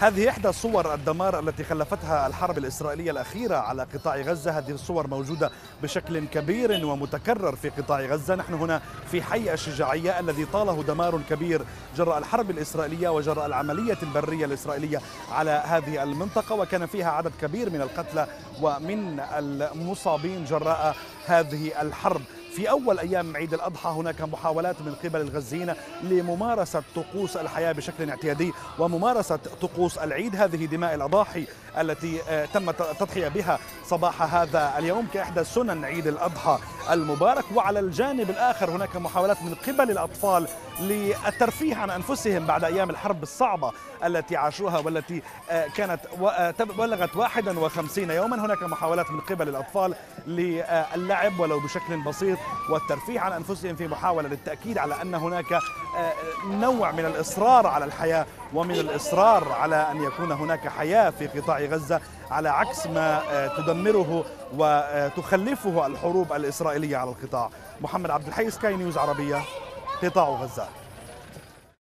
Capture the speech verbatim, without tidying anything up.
هذه إحدى صور الدمار التي خلفتها الحرب الإسرائيلية الأخيرة على قطاع غزة. هذه الصور موجودة بشكل كبير ومتكرر في قطاع غزة. نحن هنا في حي الشجاعية الذي طاله دمار كبير جراء الحرب الإسرائيلية وجراء العملية البرية الإسرائيلية على هذه المنطقة، وكان فيها عدد كبير من القتلى ومن المصابين جراء هذه الحرب. في أول أيام عيد الأضحى هناك محاولات من قبل الغزيين لممارسة طقوس الحياة بشكل اعتيادي وممارسة طقوس العيد. هذه دماء الأضاحي التي تم التضحية بها صباح هذا اليوم كإحدى سنن عيد الأضحى المبارك. وعلى الجانب الآخر هناك محاولات من قبل الأطفال للترفيه عن أنفسهم بعد أيام الحرب الصعبة التي عاشوها والتي كانت بلغت واحد وخمسين يوما. هناك محاولات من قبل الأطفال للعب ولو بشكل بسيط والترفيه عن أنفسهم في محاولة للتأكيد على أن هناك نوع من الإصرار على الحياة ومن الإصرار على أن يكون هناك حياة في قطاع غزة، على عكس ما تدمره وتخلفه الحروب الإسرائيلية على القطاع. محمد عبد الحي، سكاي نيوز عربية، قطاع غزة.